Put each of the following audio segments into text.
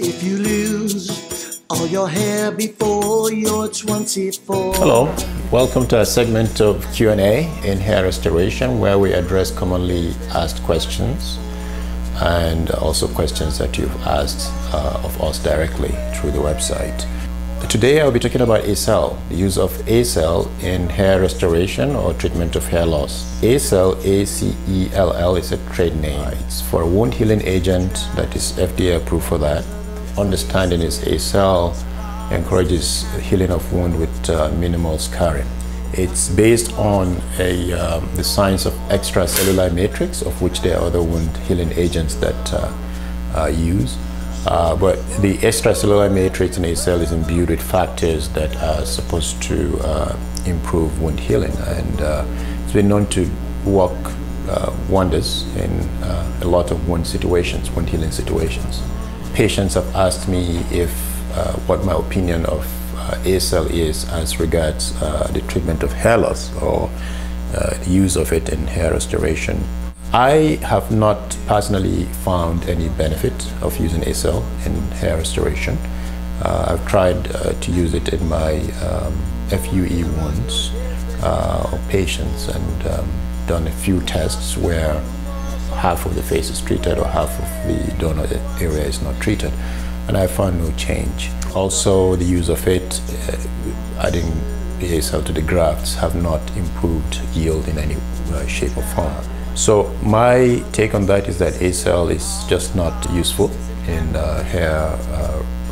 If you lose all your hair before you're 24. Hello, welcome to a segment of Q&A in hair restoration where we address commonly asked questions and also questions that you've asked of us directly through the website. Today I'll be talking about ACell, the use of ACell in hair restoration or treatment of hair loss. ACell, A-C-E-L-L, is a trade name. It's for a wound healing agent that is FDA approved for that. Understanding is ACell encourages healing of wound with minimal scarring. It's based on the science of extracellular matrix, of which there are other wound healing agents that are used. But the extracellular matrix in ACell is imbued with factors that are supposed to improve wound healing, and it's been known to work wonders in a lot of wound situations, wound healing situations. Patients have asked me if what my opinion of ACell is as regards the treatment of hair loss or use of it in hair restoration. I have not personally found any benefit of using ACell in hair restoration. I've tried to use it in my FUE wounds or patients, and done a few tests where half of the face is treated or half of the donor area is not treated, and I found no change. Also, the use of it, adding the ACell to the grafts, have not improved yield in any shape or form. So my take on that is that ACell is just not useful in hair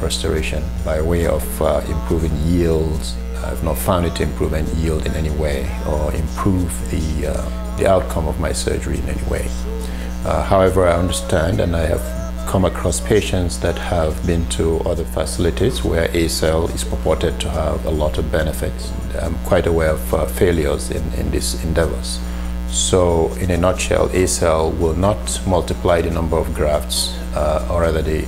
restoration by way of improving yields. I've not found it to improve any yield in any way or improve the outcome of my surgery in any way. However, I understand, and I have come across patients that have been to other facilities where ACell is purported to have a lot of benefits. I'm quite aware of failures in these endeavors. So, in a nutshell, ACell will not multiply the number of grafts, or rather the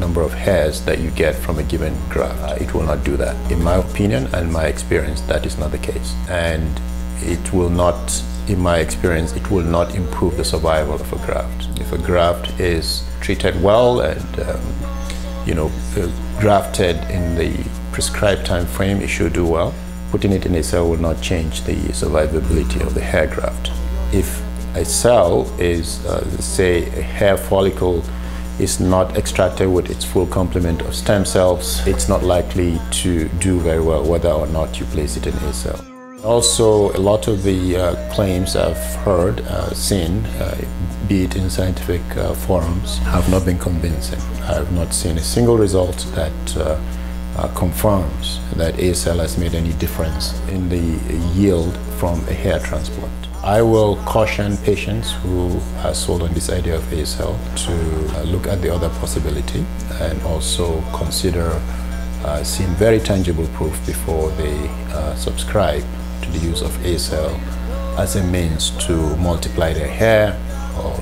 number of hairs that you get from a given graft. It will not do that. In my opinion and my experience, that is not the case. And it will not, in my experience, it will not improve the survival of a graft. If a graft is treated well and, you know, grafted in the prescribed time frame, it should do well. Putting it in a cell will not change the survivability of the hair graft. If a cell is, say, a hair follicle is not extracted with its full complement of stem cells, it's not likely to do very well whether or not you place it in a cell. Also, a lot of the claims I've heard, seen, be it in scientific forums, have not been convincing. I have not seen a single result that confirms that ACell has made any difference in the yield from a hair transplant. I will caution patients who are sold on this idea of ACell to look at the other possibility and also consider seeing very tangible proof before they subscribe to the use of ACell as a means to multiply their hair or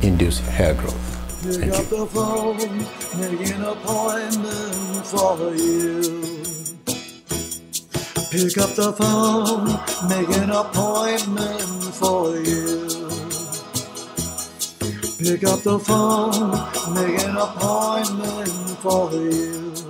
induce hair growth. Thank you. Pick up the phone, make an appointment for you. Pick up the phone, make an appointment for you. Pick up the phone, make an appointment for you.